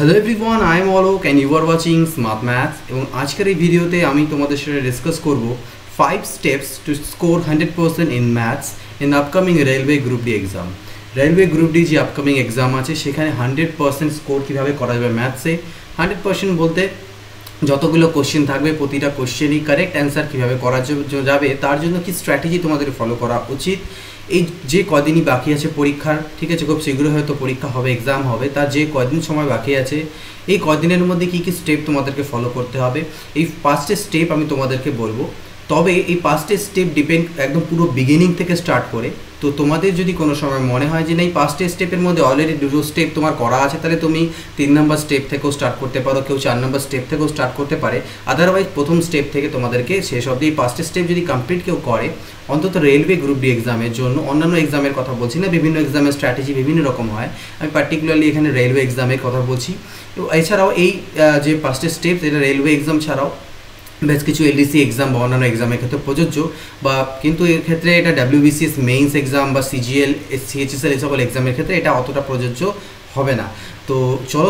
Hello everyone I am Alok and you are watching smart maths और आजकल এই ভিডিওতে আমি তোমাদের সাথে ডিসকাস করব 5 steps to score 100% in maths in upcoming railway group D exam railway group D যে আপকামিং एग्जाम আছে সেখানে 100% স্কোর কিভাবে করা যাবে ম্যাথসে 100% বলতে যতগুলো কোশ্চেন থাকবে প্রতিটা কোশ্চেনই কারেক্ট অ্যানসার কিভাবে করা যাবে তার জন্য কি স্ট্র্যাটেজি তোমাদের ফলো করা উচিত এই যে কদিনই বাকি আছে পরীক্ষার ঠিক আছে খুব শীঘ্রই হয়তো পরীক্ষা হবে एग्जाम হবে তার যে কদিন সময় বাকি আছে এই কদিনের মধ্যে কি কি স্টেপ তোমাদেরকে ফলো করতে হবে এই পাঁচটা স্টেপ আমি তোমাদেরকে বলবো তবে এই পাঁচটা স্টেপ ডিপেন্ড একদম পুরো বিগিনিং থেকে স্টার্ট করে তো তোমাদের যদি কোনো সময় মনে হয় যে এই পাঁচটা স্টেপের মধ্যে অলরেডি দুটো স্টেপ তোমার করা আছে তাহলে তুমি 3 নম্বর স্টেপ থেকেও স্টার্ট করতে পারো কেউ 4 নম্বর স্টেপ থেকেও স্টার্ট করতে পারে अदरवाइज প্রথম স্টেপ থেকে তোমাদেরকে শেষ অবধি এই পাঁচটা স্টেপ যদি কমপ্লিট কেউ করে অন্তত রেলওয়ে গ্রুপ ডি एग्जामের জন্য অন্যান্য एग्जामের কথা বলছি না বিভিন্ন एग्जामের স্ট্র্যাটেজি বিভিন্ন রকম হয় আমি পার্টিকুলারলি এখানে রেলওয়ে एग्जामের কথা বলছি তো এছাড়াও এই যে পাঁচটা স্টেপ এটা রেলওয়ে एग्जाम ছাড়াও বেশ কিছু এলডিসি एग्जाम বা অন্যান্য एग्जामের ক্ষেত্রে প্রযোজ্য বা কিন্তু এর ক্ষেত্রে এটা WBCS মেইনস एग्जाम বা CGL CHSL এসব एग्जामের ক্ষেত্রে এটা অতটা প্রযোজ্য হবে না তো চলো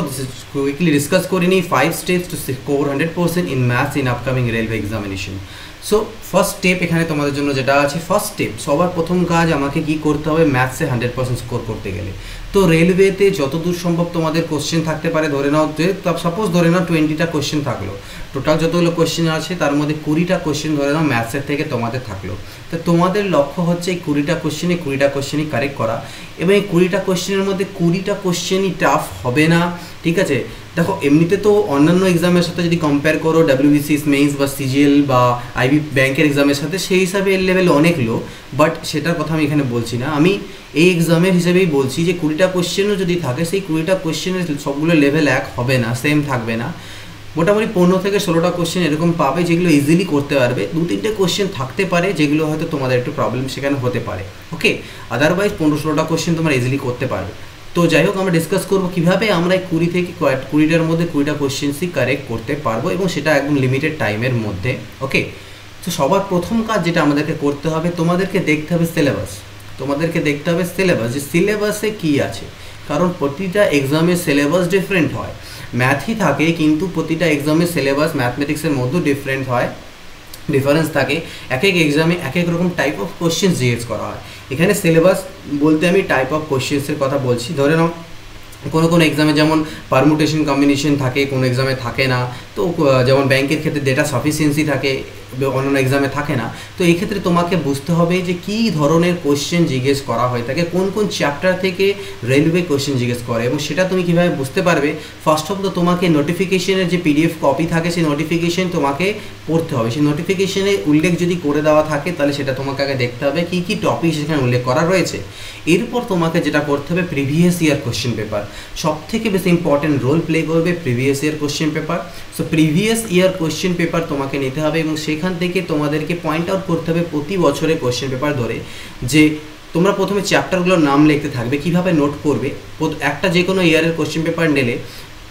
কুইকলি ডিসকাস করি নি 5 steps to score 100% in maths in upcoming railway examination so first step এখানে তোমাদের জন্য যেটা আছে ফার্স্ট স্টেপ সবার প্রথম কাজ আমাকে কি করতে হবে ম্যাথসে 100% স্কোর করতে গেলে তো রেলওয়েতে যতদূর সম্ভব তোমাদের কোশ্চেন থাকতে পারে ধরে নাও সাপোজ ধরে নাও 20টা কোশ্চেন থাকলো টোটাল যতগুলো কোশ্চেন আছে তার মধ্যে 20টা কোশ্চেন ধরে নাও ম্যাথসের থেকে তোমাদের থাকলো তো তোমাদের লক্ষ্য হচ্ছে এই 20টা কোশ্চেনই কারেক্ট করা এবং এই 20টা কোশ্চেনের মধ্যে 20টা কোশ্চেনই টাফ হবে না ঠিক আছে দেখো এমনিতে তো অন্যান্য एग्जामের সাথে যদি কম্পেয়ার করো WBCS মেইনস বা CGL বা আইবি ব্যাংকের एग्जामের সাথে সেই হিসাবে এর লেভেল অনেক লো বাট সেটার কথা আমি এখানে বলছি না আমি এই एग्जामের হিসাবেই বলছি যে 20টা কোশ্চেনও যদি থাকে সেই 20টা কোশ্চেনের সবগুলো লেভেল এক হবে না সেম থাকবে না মোটামুটি 15 থেকে 16টা কোশ্চেন এরকম পাবে যেগুলো ইজিলি করতে পারবে দুই তিনটা কোশ্চেন থাকতে পারে যেগুলো হয়তো তোমাদের একটু প্রবলেম সেখানে হতে পারে ওকে अदरवाइज 15 16টা কোশ্চেন তোমরা ইজিলি করতে পারবে তো যাই হোক আমরা ডিসকাস করব কিভাবে আমরা 20 থেকে 20টার মধ্যে 20টা কোশ্চেনসই কারেক্ট করতে পারবো এবং সেটা একদম লিমিটেড টাইমের মধ্যে ওকে তো সবার প্রথম কাজ যেটা আমাদেরকে করতে হবে তোমাদেরকে দেখতে হবে সিলেবাস যে সিলেবাসে কি আছে কারণ প্রতিটা एग्जामে সিলেবাস डिफरेंट হয় ম্যাথই থাকে কিন্তু প্রতিটা एग्जामে সিলেবাস ম্যাথমেটিক্সের মধ্যে डिफरेंट হয় ডিফারেন্স থাকে এক এক एग्जामে এক এক রকম টাইপ অফ কোশ্চেনস জিজ্ঞেস করা হয় এখানে সিলেবাস বলতে আমি টাইপ অফ কোশ্চেনসের কথা বলছি ধরে নাও কোন কোন एग्जामে যেমন পারমুটেশন কম্বিনেশন থাকে কোন एग्जामে থাকে না তো যেমন ব্যাংকের ক্ষেত্রে ডেটা সাফিসিয়েন্সি থাকে অন্যান্য एग्जामে থাকে না তো এই ক্ষেত্রে তোমাকে বুঝতে হবে যে কি ধরনের কোশ্চেন জিজ্ঞেস করা হয় থাকে কোন কোন চ্যাপ্টার থেকে রেলওয়ে কোশ্চেন জিজ্ঞেস করে এবং সেটা তুমি কিভাবে বুঝতে পারবে ফার্স্ট অফ তো তোমাকে নোটিফিকেশনের যে পিডিএফ কপি থাকে সেই নোটিফিকেশন তোমাকে পড়তে হবে সেই নোটিফিকেশনে উল্লেখ যদি করে দেওয়া থাকে তাহলে সেটা তোমাকে আগে দেখতে হবে কি কি টপিক সেখানে উল্লেখ করা রয়েছে এরপর তোমাকে যেটা করতে হবে প্রিভিয়াস ইয়ার কোশ্চেন পেপার সবথেকে বেশি ইম্পর্টেন্ট রোল প্লে করবে previous year question paper so previous year question paper তোমাকে নিতে হবে এবং এখান থেকে তোমাদেরকে পয়েন্ট আউট করতে হবে প্রতি বছরে কোশ্চেন পেপার ধরে যে তোমরা প্রথমে চ্যাপ্টারগুলোর নাম লিখতে থাকবে কিভাবে নোট করবে একটা যে কোনো ইয়ারের কোশ্চেন পেপার নিলে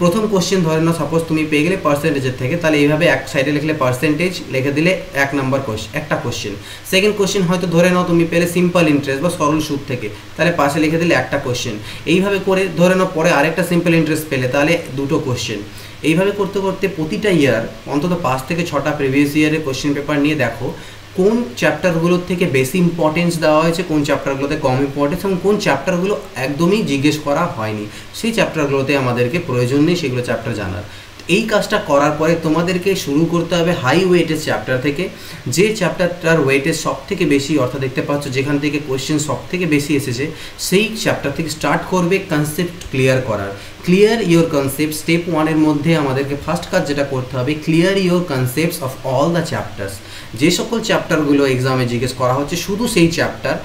প্রথম কোশ্চেন ধরে নাও সাপোজ তুমি পেয়ে গেলে পার্সেন্টেজের থেকে তাহলে এইভাবে এক সাইডে লিখলে পার্সেন্টেজ লিখে দিলে এক নম্বর কোশ্চেন একটা কোশ্চেন সেকেন্ড কোশ্চেন হয়তো ধরে নাও তুমি পেলে সিম্পল ইন্টারেস্ট বা সরল সুদ থেকে তাহলে পাশে লিখে দিলে একটা কোশ্চেন এইভাবে করে ধরে নাও পরে আরেকটা সিম্পল ইন্টারেস্ট পেলে তাহলে দুটো কোশ্চেন এইভাবে করতে করতে প্রতিটা ইয়ার অন্তত 5 থেকে 6টা প্রিভিয়াস ইয়ারের কোশ্চেন পেপার নিয়ে দেখো কোন চ্যাপ্টারগুলোর থেকে বেশি ইম্পর্টেন্স দেওয়া হয়েছে কোন চ্যাপ্টারগুলোতে কম ইম্পর্টেন্স এবং কোন চ্যাপ্টারগুলো একদমই জিজ্ঞেস করা হয়নি সেই চ্যাপ্টারগুলোতে আমাদেরকে প্রয়োজন নেই সেগুলো চ্যাপ্টার জানার এই কাজটা করার পরে তোমাদেরকে শুরু করতে হবে হাই ওয়েটেজ চ্যাপ্টার থেকে যে চ্যাপ্টারটার ওয়েটেজ সবথেকে বেশি অর্থাৎ দেখতে পাচ্ছ যেখান থেকে কোশ্চেন সবথেকে বেশি এসেছে সেই চ্যাপ্টার থেকে স্টার্ট করবে কনসেপ্ট ক্লিয়ার করার ক্লিয়ার ইওর কনসেপ্ট স্টেপ 1 এর মধ্যে আমাদেরকে ফার্স্ট কাজ যেটা করতে হবে clear your concepts of all the chapters যে সকল চ্যাপ্টারগুলো एग्जामে জিজ্ঞেস করা হচ্ছে শুধু সেই চ্যাপ্টার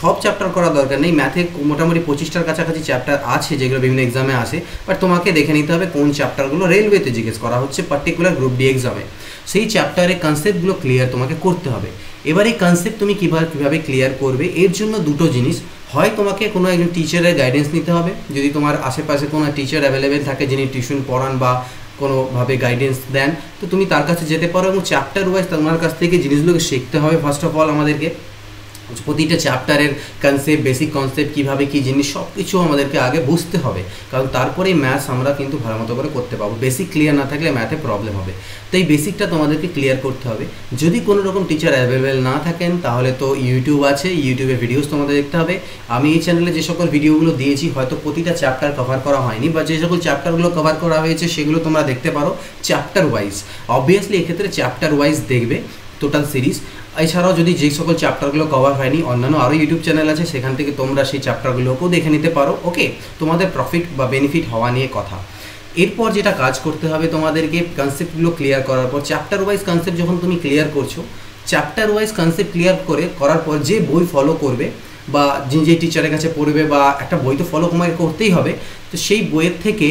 সব চ্যাপ্টার করা দরকার নেই ম্যাথে মোটামুটি 25টার কাছাকাছি চ্যাপ্টার আছে যেগুলো বিভিন্ন एग्जामে আসে বাট তোমাকে দেখে নিতে হবে কোন চ্যাপ্টারগুলো রেলওয়েতে জিজ্ঞেস করা হচ্ছে পার্টিকুলার গ্রুপ ডি एग्जामে সেই চ্যাপ্টারে কনসেপ্টগুলো ক্লিয়ার তোমাকে করতে হবে এবারে এই কনসেপ্ট তুমি কিভাবে ক্লিয়ার করবে এর জন্য দুটো জিনিস হয় তোমাকে কোনো একজন টিচারের গাইডেন্স নিতে হবে যদি তোমার আশেপাশে কোনো টিচার अवेलेबल থাকে যিনি টিউশন পড়ান বা কোনোভাবে গাইডেন্স দেন তো তুমি তার কাছে যেতে পারো এবং চ্যাপ্টার ওয়াইজ তোমার কাছ থেকে জিনিসগুলোকে শিখতে হবে ফার্স্ট অফ অল আমাদেরকে প্রতিটা চ্যাপ্টারের কনসেপ্ট বেসিক কনসেপ্ট কিভাবে কি জিনিস সবকিছু আমাদেরকে আগে বুঝতে হবে কারণ তারপরেই ম্যাথস আমরা কিন্তু ভালোমতো করে করতে পারবো বেসিক ক্লিয়ার না থাকলে ম্যাথে প্রবলেম হবে তো এই বেসিকটা তোমাদেরকে ক্লিয়ার করতে হবে যদি কোনো রকম টিচার अवेलेबल না থাকেন তাহলে তো ইউটিউব আছে ইউটিউবে ভিডিওস তোমাদের দেখতে হবে আমি এই চ্যানেলে যে সকল ভিডিওগুলো দিয়েছি হয়তো প্রতিটা চ্যাপ্টার কভার করা হয়নি বা যে সকল চ্যাপ্টারগুলো কভার করা হয়েছে সেগুলো তোমরা দেখতে পারো চ্যাপ্টার ওয়াইজ obviously এই ক্ষেত্রে চ্যাপ্টার ওয়াইজ দেখবে টোটাল সিরিজ এছাড়াও যদি যে সকল চ্যাপ্টারগুলো কভার হয়নি অন্যান্য আরও ইউটিউব চ্যানেল আছে সেখান থেকে তোমরা সেই চ্যাপ্টারগুলোকেও দেখে নিতে পারো ওকে তোমাদের প্রফিট বা বেনিফিট হওয়া নিয়ে কথা এরপর যেটা কাজ করতে হবে তোমাদেরকে কনসেপ্টগুলো ক্লিয়ার করার পর চ্যাপ্টার ওয়াইজ কনসেপ্ট যখন তুমি ক্লিয়ার করছো চ্যাপ্টার ওয়াইজ কনসেপ্ট ক্লিয়ার করার পর যে বই ফলো করবে বা যে টিচারের কাছে পড়বে বা একটা বই তো ফলো তোমাকে করতেই হবে তো সেই বইয়ের থেকে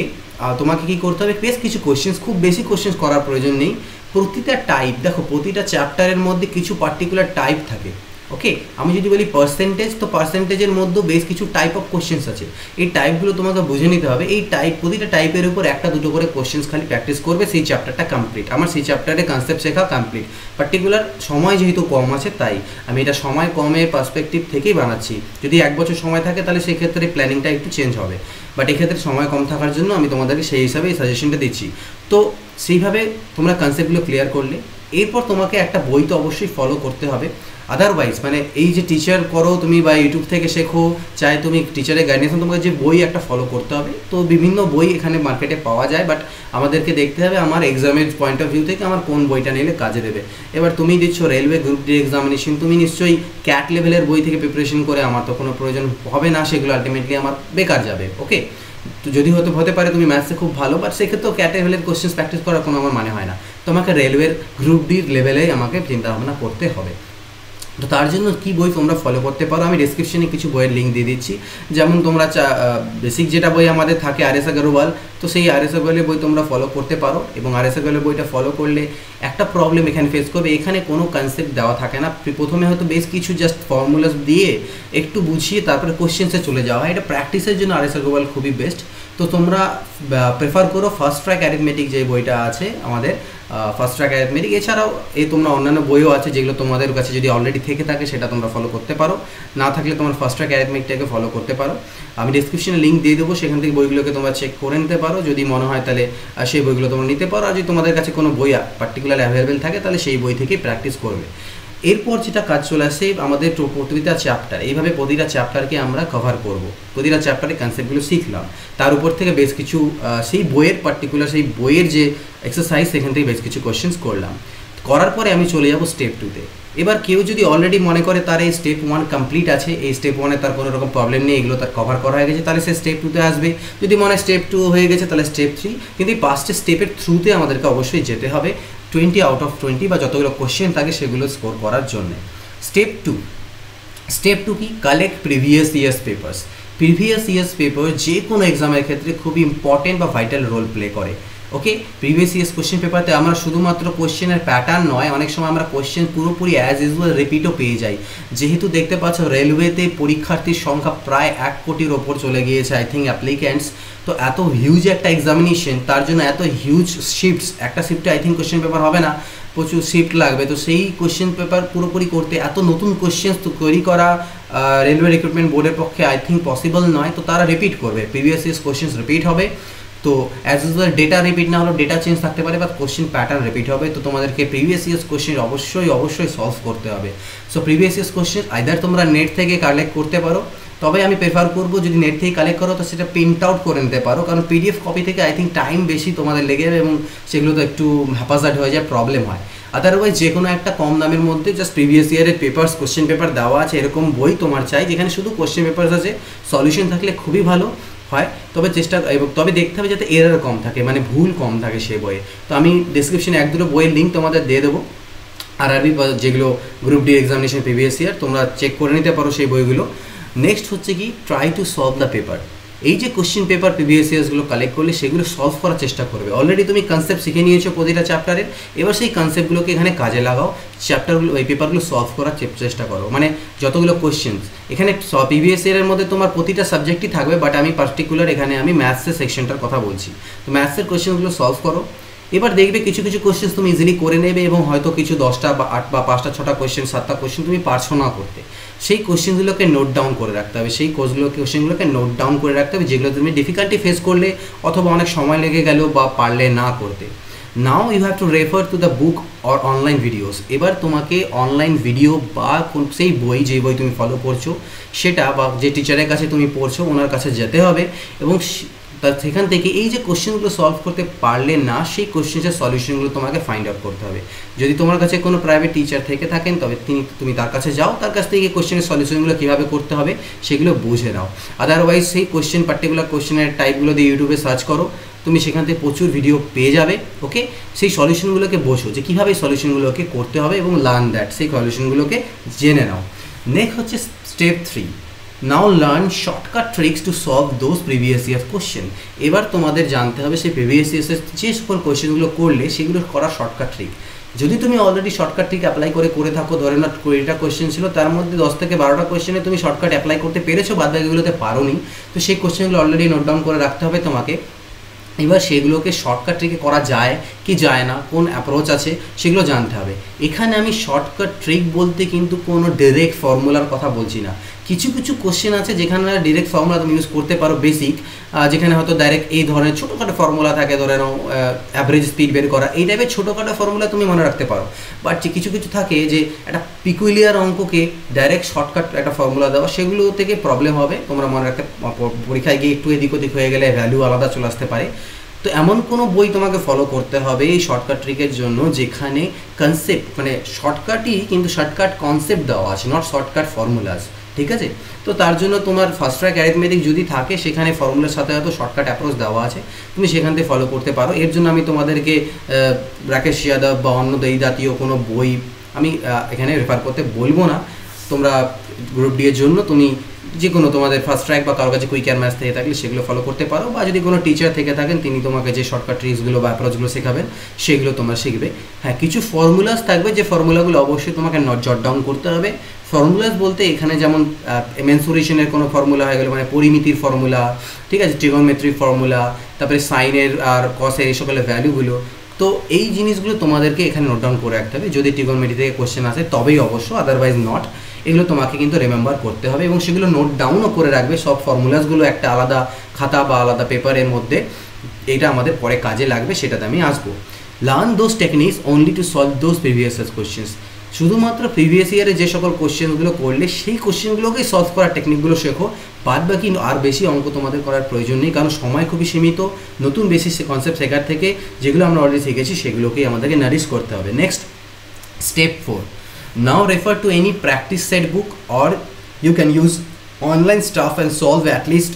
তোমাকে কী করতে হবে বেশ কিছু কোয়েশ্চেন্স খুব বেশি কোয়েশ্চেন্স করার প্রয়োজন নেই প্রতিটা টাইপ দেখো প্রতিটা চ্যাপ্টারের মধ্যে কিছু পার্টিকুলার টাইপ থাকে ওকে আমি যদি বলি পার্সেন্টেজ তো পার্সেন্টেজের মধ্যে বেশ কিছু টাইপ অফ কোশ্চেন্স আছে এই টাইপগুলো তোমাকে বুঝে নিতে হবে এই টাইপ প্রতিটা টাইপের উপর একটা দুটো করে কোশ্চেন্স খালি প্র্যাকটিস করবে সেই চ্যাপ্টারটা কমপ্লিট আমার সেই চ্যাপ্টারে কনসেপ্ট শেখা কমপ্লিট পার্টিকুলার সময় যেহেতু কম আছে তাই আমি এটা সময় কমের পার্সপেক্টিভ থেকেই বানাচ্ছি যদি এক বছর সময় থাকে তাহলে সেক্ষেত্রে প্ল্যানিংটা একটু চেঞ্জ হবে বাট এক্ষেত্রে সময় কম থাকার জন্য আমি তোমাদেরকে সেই হিসাবে এই সাজেশনটা দিচ্ছি তো সেইভাবে তোমরা কনসেপ্টগুলো ক্লিয়ার করলে এরপর তোমাকে একটা বই তো অবশ্যই ফলো করতে হবে আদারওয়াইজ মানে এই যে টিচার করো তুমি বা ইউটিউব থেকে শেখো চাই তুমি টিচারের গাইডেন্স তোমাকে যে বই একটা ফলো করতে হবে তো বিভিন্ন বই এখানে মার্কেটে পাওয়া যায় বাট আমাদেরকে দেখতে হবে আমার এক্সামের পয়েন্ট অফ ভিউ থেকে আমার কোন বইটা নিলে কাজে দেবে এবার তুমি দিচ্ছ রেলওয়ে গ্রুপ ডি এক্সামিনেশন তুমি নিশ্চয়ই ক্যাট লেভেলের বই থেকে প্রিপারেশন করে আমার তো কোনো প্রয়োজন হবে না সেগুলো আলটিমেটলি আমার বেকার যাবে ওকে তো যদি হতে পারে তুমি ম্যাথসে খুব ভালো বাট সেক্ষেত্রেও ক্যাট লেভেলের কোয়েশ্চেন্স প্র্যাকটিস করার কোনো আমার মানে হয় না তোমাকে রেলওয়ের গ্রুপ ডি লেভেলে আমাকে চিন্তাভাবনা করতে হবে তো তার জন্য কী বই তোমরা ফলো করতে পারো আমি ডেসক্রিপশনে কিছু বইয়ের লিঙ্ক দিয়ে দিচ্ছি যেমন তোমরা বেসিক যেটা বই আমাদের থাকে আর.এস. আগরওয়াল তো সেই আর.এস. আগরওয়ালের বই তোমরা ফলো করতে পারো এবং আর.এস. আগরওয়ালের বইটা ফলো করলে একটা প্রবলেম এখানে ফেস করবে এখানে কোনো কনসেপ্ট দেওয়া থাকে না প্রথমে হয়তো বেশ কিছু জাস্ট ফর্মুলাস দিয়ে একটু বুঝিয়ে তারপরে কোশ্চেন্সে চলে যাওয়া হয় এটা প্র্যাকটিসের জন্য আর.এস. আগরওয়াল খুবই বেস্ট তো তোমরা প্রেফার করো ফার্স্ট ট্র্যাক অ্যারিথমেটিক যে বইটা আছে আমাদের ফার্স্ট ট্র্যাক অ্যারিথমেটিক এছাড়াও তোমরা অন্যান্য বইও আছে যেগুলো তোমাদের কাছে যদি অলরেডি থেকে থাকে সেটা তোমরা ফলো করতে পারো না থাকলে তোমার ফার্স্ট ট্র্যাক অ্যারিথমেটিকটাকে ফলো করতে পারো আমি ডেসক্রিপশনে লিঙ্ক দিয়ে দেবো সেখান থেকে বইগুলোকে তোমরা চেক করে নিতে পারো যদি মনে হয় তাহলে সেই বইগুলো তোমরা নিতে পারো আর যদি তোমাদের কাছে কোনো বই পার্টিকুলার অ্যাভেলেবেল থাকে তাহলে সেই বই থেকেই প্র্যাকটিস করবে এরপর যেটা কাজ চলে আসে আমাদের প্রতিটা চ্যাপ্টার এইভাবে প্রতিটা চ্যাপ্টারকে আমরা কভার করব প্রতিটা চ্যাপ্টারে কনসেপ্টগুলো শিখলাম তার উপর থেকে বেশ কিছু সেই বইয়ের পার্টিকুলার সেই বইয়ের যে এক্সারসাইজ সেখান থেকে বেশ কিছু কোয়েশ্চেন্স করলাম করার পরে আমি চলে যাব স্টেপ টুতে এবার কেউ যদি অলরেডি মনে করে তার এই স্টেপ ওয়ান কমপ্লিট আছে এই স্টেপ ওয়ানে তার কোনো রকম প্রবলেম নেই এগুলো তার কভার করা হয়ে গেছে তাহলে সে স্টেপ টুতে আসবে যদি মনে হয় স্টেপ টু হয়ে গেছে তাহলে স্টেপ থ্রি কিন্তু এই পাঁচটা স্টেপের থ্রুতে আমাদেরকে অবশ্যই যেতে হবে 20 আউট অফ 20 বা যতগুলো কোশ্চেন থাকে সেগুলো স্কোর করার জন্য স্টেপ টু কি কালেক্ট প্রিভিয়াস ইয়ার্স পেপার যে কোনো এক্সামের ক্ষেত্রে খুবই ইম্পর্টেন্ট বা ভাইটাল রোল প্লে করে ওকে প্রিভিয়াস ইয়ার্স কোশ্চেন পেপারতে আমরা শুধুমাত্র কোশ্চেনের প্যাটার্ন নয় অনেক সময় আমরা কোশ্চেন পুরোপুরি অ্যাজ ইউজুয়াল রিপিটও পেয়ে যাই যেহেতু দেখতে পাচ্ছ রেলওয়েতে পরীক্ষার্থীর সংখ্যা প্রায় 1 কোটির ওপর চলে গিয়েছে আই থিঙ্ক অ্যাপ্লিক্যান্টস তো এত হিউজ একটা এক্সামিনেশন তার জন্য এত হিউজ শিফটস একটা শিফটে আই থিঙ্ক কোশ্চেন পেপার হবে না প্রচুর শিফট লাগবে তো সেই কোশ্চেন পেপার পুরোপুরি করতে এত নতুন কোশ্চেন্স তৈরি করা রেলওয়ে রিক্রুটমেন্ট বোর্ডের পক্ষে আই থিঙ্ক পসিবল নয় তো তারা রিপিট করবে প্রিভিয়াস ইয়ার্স কোশ্চেন্স রিপিট হবে তো অ্যাজ ইউজুয়াল ডেটা রিপিট না হলেও ডেটা চেঞ্জ থাকতে পারে বা কোশ্চেন প্যাটার্ন রিপিট হবে তো তোমাদেরকে প্রিভিয়াস ইয়ার্স কোশ্চেন অবশ্যই সলভ করতে হবে so previous years question either তোমরা নেট থেকে কালেক্ট করতে পারো তবে আমি প্রেফার করবো যদি নেট থেকে কালেক্ট করো তো সেটা প্রিন্ট আউট করে নিতে পারো কারণ পিডিএফ কপি থেকে আই থিঙ্ক টাইম বেশি তোমাদের লেগে যাবে এবং সেগুলো তো একটু হ্যাপাজার্ড হয়ে যায় প্রবলেম হয় আদারওয়াইজ যে কোনো একটা কম দামের মধ্যে জাস্ট প্রিভিয়াস ইয়ারের পেপার্স কোশ্চেন পেপার দেওয়া আছে এরকম বই তোমার চাই যেখানে শুধু কোশ্চেন পেপার্স আছে সলিউশন থাকলে খুবই ভালো হয় তবে তবে দেখতে হবে যাতে এরার কম থাকে মানে ভুল কম থাকে সেই বইয়ে তো আমি ডেসক্রিপশনে এক দুটো বইয়ের লিঙ্ক তোমাদের দিয়ে দেবো আরআরবি যেগুলো group D examination previous year তোমরা চেক করে নিতে পারো সেই বইগুলো নেক্সট হচ্ছে কি try to solve the paper এই যে কোশ্চেন পেপার প্রিভিয়াস ইয়ার্সগুলো কালেক্ট করলে সেগুলো সলভ করার চেষ্টা করবে অলরেডি তুমি কনসেপ্ট শিখে নিয়েছো প্রতিটা চ্যাপ্টারের এবার সেই কনসেপ্টগুলোকে এখানে কাজে লাগাও চ্যাপ্টারগুলো এই পেপারগুলো সলভ করার চেষ্টা করো মানে যতগুলো কোশ্চেন্স এখানে প্রিভিয়াস ইয়ারের মধ্যে তোমার প্রতিটা সাবজেক্টই থাকবে বাট আমি পার্টিকুলার এখানে আমি ম্যাথসের সেকশনটার কথা বলছি তো ম্যাথসের কোশ্চেনগুলো সলভ করো এবার দেখবে কিছু কিছু কোশ্চেন তুমি ইজিলি করে নেবে এবং হয়তো কিছু 10টা বা 8 বা 5টা 6টা কোশ্চেন 7টা কোশ্চেন তুমি পারছো না করতে সেই কোশ্চেনগুলোকে নোট ডাউন করে রাখতে হবে সেই কোশ্চেনগুলোকে নোট ডাউন করে রাখতে হবে যেগুলো তুমি ডিফিকাল্টি ফেস করলে অথবা অনেক সময় লেগে গেল বা পারলে না করতে নাও you have to refer to the book or online videos এবার তোমাকে অনলাইন ভিডিও বা কোন সেই বই যে বই তুমি ফলো করছো সেটা বা যে টিচারের কাছে তুমি পড়ছো ওনার কাছে যেতে হবে এবং তার সেখান থেকে এই যে কোশ্চেনগুলো সলভ করতে পারলে না সেই কোশ্চেনের সলিউশনগুলো তোমাকে ফাইন্ড আউট করতে হবে যদি তোমার কাছে কোনো প্রাইভেট টিচার থেকে থাকেন তবে তুমি তার কাছে যাও তার কাছ থেকে কোশ্চেনের সলিউশনগুলো কীভাবে করতে হবে সেগুলো বুঝে নাও আদারওয়াইজ সেই কোশ্চেন পার্টিকুলার কোশ্চেনের টাইপগুলো দিয়ে ইউটিউবে সার্চ করো তুমি সেখান থেকে প্রচুর ভিডিও পেয়ে যাবে ওকে সেই সলিউশনগুলোকে বোঝো যে কীভাবে সলিউশনগুলোকে করতে হবে এবং লার্ন দ্যাট সেই সলিউশনগুলোকে জেনে নাও নেক্সট হচ্ছে step 3 Now learn shortcut tricks to solve those previous year question. এবার তোমাদের জানতে হবে সেই previous years যে সকল কোশ্চেনগুলো করলে সেগুলো করা শর্টকাট ট্রিক যদি তুমি অলরেডি শর্টকাট ট্রিক অ্যাপ্লাই করে থাকো ধরে নাও 20টা কোশ্চেন ছিল তার মধ্যে 10 থেকে 12টা কোশ্চেনে তুমি শর্টকাট অ্যাপ্লাই করতে পেরেছো বাকিগুলোতে পারোনি তো সেই কোশ্চেনগুলো অলরেডি নোট ডাউন করে রাখতে হবে তোমাকে এবার সেগুলোকে শর্টকাট ট্রিকে করা যায় কি যায় না কোন অ্যাপ্রোচ আছে সেগুলো জানতে হবে এখানে আমি শর্টকাট ট্রিক বলতে কিন্তু কোনো ডাইরেক্ট ফর্মুলার কথা বলছি না কিছু কিছু কোশ্চেন আছে যেখানে ডাইরেক্ট ফর্মুলা তুমি ইউজ করতে পারো বেসিক যেখানে হয়তো ডাইরেক্ট এই ধরনের ছোটোখাটো ফর্মুলা থাকে ধরে নাও অ্যাভারেজ স্পিড বের করা এই টাইপের ছোটোখাটো ফর্মুলা তুমি মনে রাখতে পারো বাট কিছু কিছু থাকে যে একটা পিকুইলিয়ার অঙ্ককে ডাইরেক্ট শর্টকাট একটা ফর্মুলা দেওয়া সেগুলো থেকে প্রবলেম হবে তোমরা মনে রাখতে পরীক্ষায় গিয়ে একটু এদিক ওদিক হয়ে গেলে ভ্যালু আলাদা চলে আসতে পারে তো এমন কোনো বই তোমাকে ফলো করতে হবে এই শর্টকাট ট্রিকের জন্য যেখানে কনসেপ্ট মানে শর্টকাটই কিন্তু শর্টকাট কনসেপ্ট দেওয়া আছে নট শর্টকাট ফর্মুলাস ঠিক আছে তো তার জন্য তোমার ফার্স্ট ট্র্যাক অ্যারিথমেটিক যদি থাকে সেখানে ফর্মুলার সাথে হয়তো শর্টকাট অ্যাপ্রোচ দেওয়া আছে তুমি সেখান থেকে ফলো করতে পারো এর জন্য আমি তোমাদেরকে রাকেশ যাদব বা অন্য এই জাতীয় কোনো বই আমি এখানে রেফার করতে বলবো না তোমরা গ্রুপ ডি এর জন্য তুমি যে কোনো তোমাদের ফার্স্ট ট্র্যাক বা কারো কাছে কুইকার ম্যাথস থেকে থাকলে সেগুলো ফলো করতে পারো বা যদি কোনো টিচার থেকে থাকেন তিনি তোমাকে যে শর্টকাট ট্রিক্সগুলো বা অ্যাপ্রোচগুলো শেখাবেন সেগুলো তোমরা শিখবে হ্যাঁ কিছু ফর্মুলাস থাকবে যে ফর্মুলাগুলো অবশ্যই তোমাকে জট ডাউন করতে হবে ফর্মুলাস বলতে এখানে যেমন মেনসুরেশনের কোনো ফর্মুলা হয়ে গেলো মানে পরিমিতির ফর্মুলা ঠিক আছে ট্রিগোনোমেট্রি ফর্মুলা তারপরে সাইনের আর কসের এই সকলের ভ্যালুগুলো তো এই জিনিসগুলো তোমাদেরকে এখানে নোট ডাউন করে রাখতে হবে যদি ট্রিগোনোমেট্রি থেকে কোশ্চেন আসে তবেই অবশ্য আদারওয়াইজ নট এগুলো তোমাকে কিন্তু রিমেম্বার করতে হবে এবং সেগুলো নোট ডাউনও করে রাখবে সব ফর্মুলাসগুলো একটা আলাদা খাতা বা আলাদা পেপারের মধ্যে এটা আমাদের পরে কাজে লাগবে সেটাতে আমি আসবো learn those techniques only to solve those previous years questions শুধুমাত্র প্রিভিয়াস ইয়ারে যে সকল কোশ্চেনগুলো করলে সেই কোশ্চেনগুলোকেই সলভ করার টেকনিকগুলো শেখো বাদ বাকি আর বেশি অঙ্ক তোমাদের করার প্রয়োজন নেই কারণ সময় খুবই সীমিত নতুন বেশি সে কনসেপ্ট শেখার থেকে যেগুলো আমরা অলরেডি শিখেছি সেগুলোকেই আমাদেরকে নারিশ করতে হবে next step 4 Now refer to any practice set book or you can use online stuff and solve at least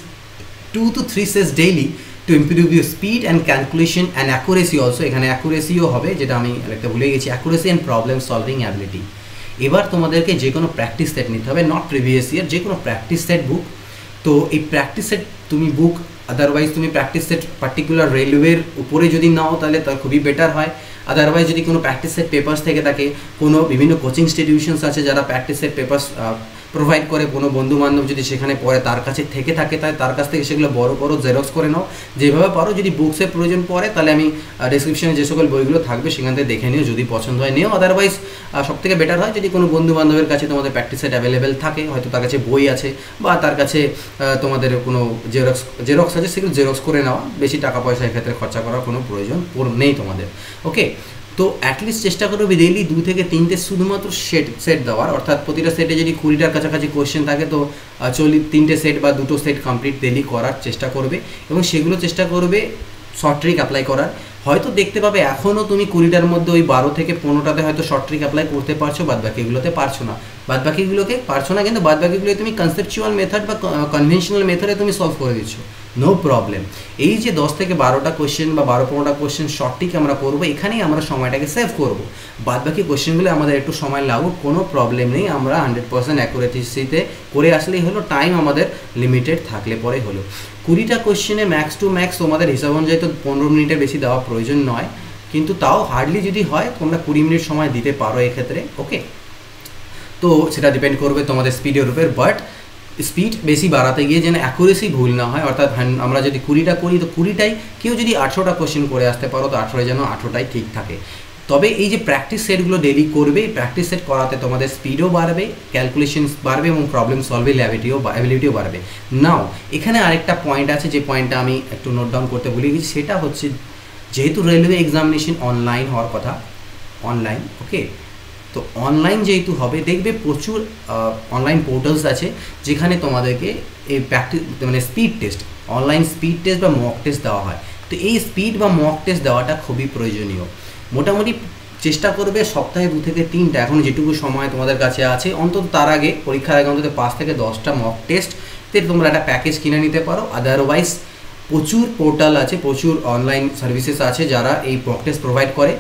2 to 3 sets daily to improve your speed and calculation and accuracy also এখানে accuracyও হবে যেটা আমি একটা ভুলে গেছি accuracy and problem solving ability এবার তোমাদেরকে যে কোনো practice set নিতে হবে not previous year যে কোনো practice set book তো এই practice set তুমি book otherwise তুমি practice set particular railway উপরে যদি নাও তাহলে তার খুবই better হয় अदरवाइज यदि कोनो प्रैक्टिस सेट पेपर्स থেকে থাকে কোনো বিভিন্ন কোচিং ইনস্টিটিউশনস আছে যারা प्रैक्टिस सेट पेपर्स প্রোভাইড করে কোনো বন্ধু বান্ধব যদি সেখানে পড়ে তার কাছে থেকে থাকে তাই তার কাছ থেকে সেগুলো বড় বড় জেরক্স করে নাও যেভাবে পারো যদি বুকসের প্রয়োজন পড়ে তাহলে আমি ডেসক্রিপশনে যে সকল বইগুলো থাকবে সেখান থেকে দেখে নিও যদি পছন্দ হয় নিও আদারওয়াইজ সবথেকে বেটার হয় যদি কোনো বন্ধু বান্ধবের কাছে তোমাদের প্র্যাকটিস সেট অ্যাভেলেবেল থাকে হয়তো তার কাছে বই আছে বা তার কাছে তোমাদের কোনো জেরক্স আছে সেগুলো জেরক্স করে নেওয়া বেশি টাকা পয়সা এক্ষেত্রে খরচা করার কোনো প্রয়োজন নেই তোমাদের ওকে তো অ্যাটলিস্ট চেষ্টা করবে ডেইলি 2 থেকে 3টে শুধুমাত্র সেট দেওয়ার অর্থাৎ প্রতিটা সেটে যদি 20টার কাছাকাছি কোশ্চেন থাকে তো 3টে সেট বা 2টো সেট কমপ্লিট ডেইলি করার চেষ্টা করবে এবং সেগুলো চেষ্টা করবে শর্ট ট্রিক অ্যাপ্লাই করার হয়তো দেখতে পাবে এখনও তুমি 20টার মধ্যে ওই 12 থেকে 15টাতে হয়তো শর্ট ট্রিক অ্যাপ্লাই করতে পারছো বাদবাকিগুলোতে পারছো না বাদবাকিগুলোকে পারছো না কিন্তু বাদবাকিগুলোই তুমি কনসেপচুয়াল মেথড বা কনভেনশনাল মেথডে তুমি সলভ করে দিচ্ছ নো প্রবলেম এই যে 10 থেকে 12টা কোশ্চেন বা 12-15টা কোশ্চেন শর্টটিক আমরা করবো এখানেই আমরা সময়টাকে সেভ করবো বাদবাকি কোশ্চেনগুলো আমাদের একটু সময় লাগুক কোনো প্রবলেম নেই আমরা 100% অ্যাকুরেসিতে করে আসলেই হলো টাইম আমাদের লিমিটেড থাকলে পরে হলো 20টা কোশ্চেনে ম্যাক্স টু ম্যাক্স তোমাদের হিসাব অনুযায়ী তো 15 মিনিটের বেশি দেওয়া প্রয়োজন নয় কিন্তু তাও হার্ডলি যদি হয় তোমরা 20 মিনিট সময় দিতে পারো এক্ষেত্রে ওকে তো সেটা ডিপেন্ড করবে তোমাদের স্পিডের উপর বাট स्पीड बेसी बाड़ाते गए जेन एक्यूरेसी भूल ना हय अर्थात आमरा यदि 20टा करी तो 20टाई केउ यदि 800टा क्वेश्चन करे आसते पारो तो 800 जेन 800टाई ठीक थाके। তবে এই যে প্র্যাকটিস সেটগুলো ডেইলি করবে, প্র্যাকটিস সেট করাতে তোমাদের স্পিডও বাড়বে, ক্যালকুলেশনস বাড়বে এবং প্রবলেম সলভিং অ্যাবিলিটিও বাড়বে। নাও এখানে আরেকটা পয়েন্ট আছে, যে পয়েন্টটা আমি একটু নোট ডাউন করতে ভুলে গেছি, সেটা হচ্ছে যেহেতু রেলওয়ে এক্সামিনেশন অনলাইন হওয়ার কথা, অনলাইন ওকে, তো অনলাইন যেহেতু হবে দেখবে প্রচুর অনলাইন পোর্টালস আছে যেখানে তোমাদেরকে এই প্র্যাকটিস মানে speed test, online speed test বা মক টেস্ট দেওয়া হয়। তো এই স্পিড বা মক টেস্ট দেওয়াটা খুবই প্রয়োজনীয়। মোটামুটি চেষ্টা করবে সপ্তাহে 2 থেকে 3টা এখন যেটুকু সময় তোমাদের কাছে আছে অন্তত তার আগে পরীক্ষার আগে অন্তত 5 থেকে 10টা মক টেস্টতে তোমরা একটা প্যাকেজ কিনে নিতে পারো। আদারওয়াইজ প্রচুর পোর্টাল আছে, প্রচুর অনলাইন সার্ভিসেস আছে যারা এই মক টেস্ট প্রোভাইড করে।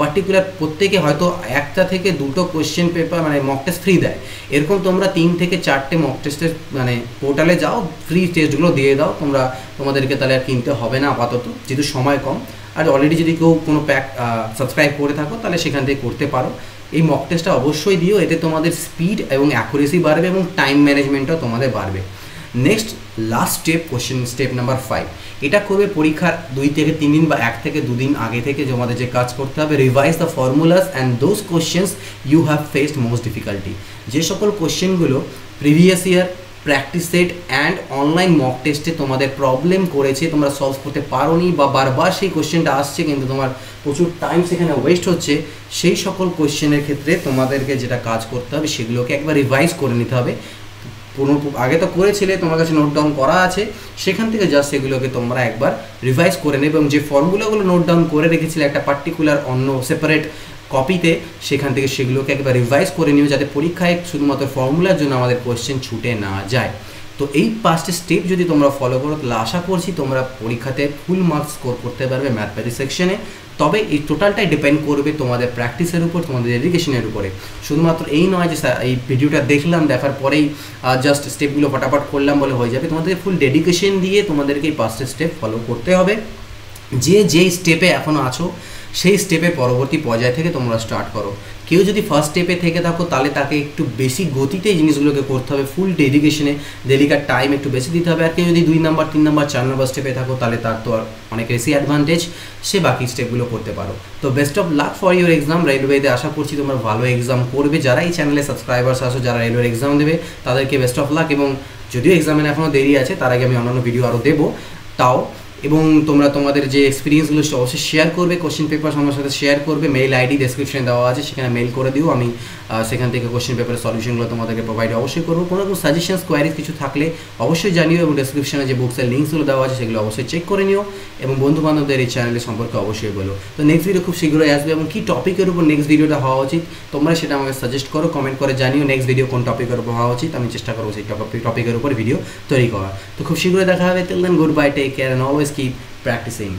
পার্টিকুলার প্রত্যেকে হয়তো 1টা থেকে 2টো কোয়েশ্চেন পেপার মানে মক টেস্ট ফ্রি দেয়, এরকম তোমরা 3 থেকে 4টে মক টেস্টের মানে পোর্টালে যাও, ফ্রি টেস্টগুলো দিয়ে দাও তোমরা, তোমাদেরকে তাহলে আর কিনতে হবে না আপাতত যেহেতু সময় কম। আর অলরেডি যদি কেউ কোনো প্যাক সাবস্ক্রাইব করে থাকো তাহলে সেখান থেকে করতে পারো। এই মক টেস্টটা অবশ্যই দিও, এতে তোমাদের স্পিড এবং অ্যাকুরেসি বাড়বে এবং টাইম ম্যানেজমেন্টটাও তোমাদের বাড়বে। Next last step question step number 5, এটা করবে পরীক্ষার 2 থেকে 3 দিন বা 1 থেকে 2 দিন আগে থেকে তোমাদের যে কাজ করতে হবে, revise the formulas and those questions you have faced most difficulty. যে সকল কোশ্চেনগুলো previous year practice set and online mock টেস্টে তোমাদের প্রবলেম করেছে, তোমরা সলভ করতে পারোনি বা বারবার সেই কোশ্চেনটা আসছে কিন্তু তোমার প্রচুর টাইম সেখানে ওয়েস্ট হচ্ছে, সেই সকল কোশ্চেনের ক্ষেত্রে তোমাদেরকে যেটা কাজ করতে হবে সেগুলোকে একবার রিভাইজ করে নিতে হবে। কোনো আগে তো করেছিলে, তোমার কাছে নোট ডাউন করা আছে, সেখান থেকে জাস্ট সেগুলোকে তোমরা একবার রিভাইজ করে নেবে এবং যে ফর্মুলাগুলো নোট ডাউন করে রেখেছিলে একটা পার্টিকুলার অন্য সেপারেট কপিতে, সেখান থেকে সেগুলোকে একবার রিভাইজ করে নিও যাতে পরীক্ষায় শুধুমাত্র ফর্মুলার জন্য আমাদের কোয়েশ্চেন ছুটে না যায়। তো এই 5টে স্টেপ যদি তোমরা ফলো করো তাহলে আশা করছি তোমরা পরীক্ষাতে ফুল মার্কস স্কোর করতে পারবে ম্যাথমেটিক্স সেকশনে। তবে এই টোটালটাই ডিপেন্ড করবে তোমাদের প্র্যাকটিসের উপর, তোমাদের ডেডিকেশনের উপরে। শুধুমাত্র এই নয় যে এই ভিডিওটা দেখলাম, দেখার পরেই জাস্ট স্টেপগুলো ফটাফট করলাম বলে হয়ে যাবে, তোমাদের ফুল ডেডিকেশন দিয়ে তোমাদেরকে এই 5টে স্টেপ ফলো করতে হবে। যে যেই স্টেপে এখনও আছো সেই স্টেপে পরবর্তী পর্যায় থেকে তোমরা স্টার্ট করো। কেউ যদি ফার্স্ট স্টেপে থেকে থাকো তাহলে তাকে একটু বেশি গতিতে এই জিনিসগুলোকে করতে হবে, ফুল ডেডিকেশনে, ডেলিকার টাইম একটু বেশি দিতে হবে। আর কেউ যদি 2 নম্বর 3 নম্বর 4 নম্বর স্টেপে থাকো তাহলে তার তো আর অনেক বেশি অ্যাডভান্টেজ, সে বাকি স্টেপগুলো করতে পারো। তো best of luck for your exam রেলওয়েতে, আশা করছি তোমরা ভালো এক্সাম করবে। যারা এই চ্যানেলে সাবস্ক্রাইবার্স আসো, যারা রেলওয়ের এক্সাম দেবে তাদেরকে বেস্ট অফ লাক, এবং যদিও এক্সামের এখনও দেরি আছে তার আগে আমি অন্যান্য ভিডিও আরও দেবো তাও। এবং তোমরা তোমাদের যে এক্সপিরিয়েন্সগুলো অবশ্যই শেয়ার করবে, কোশ্চেন পেপার আমার সাথে শেয়ার করবে। মেল আইডি ডেসক্রিপশানে দেওয়া আছে, সেখানে মেল করে দিও, আমি সেখান থেকে কোশ্চেন পেপারের সলিউশনগুলো তোমাদেরকে প্রোভাইড অবশ্যই করবো। কোনো কোনো সাজেশনস কোয়ারিজ কিছু থাকলে অবশ্যই জানিও, এবং ডেসক্রিপশানে যে বুকসের লিঙ্কসগুলো দেওয়া আছে সেগুলো অবশ্যই চেক করে নিও, এবং বন্ধুবান্ধবদের এই চ্যানেলের সম্পর্কে অবশ্যই বলো। তো নেক্সট ভিডিও খুব শীঘ্রই আসবে, এবং কী টপিকের উপর নেক্সট ভিডিওটা হওয়া উচিত তোমরা সেটা আমাকে সাজেস্ট করো, কমেন্ট করে জানিও নেক্সট ভিডিও কোন টপিকের উপর হওয়া উচিত। আমি চেষ্টা করবো সেই টপিকের উপর ভিডিও তৈরি করা। তো খুব শীঘ্রই দেখা হবে। Till then, good bye, take care, and always keep practicing.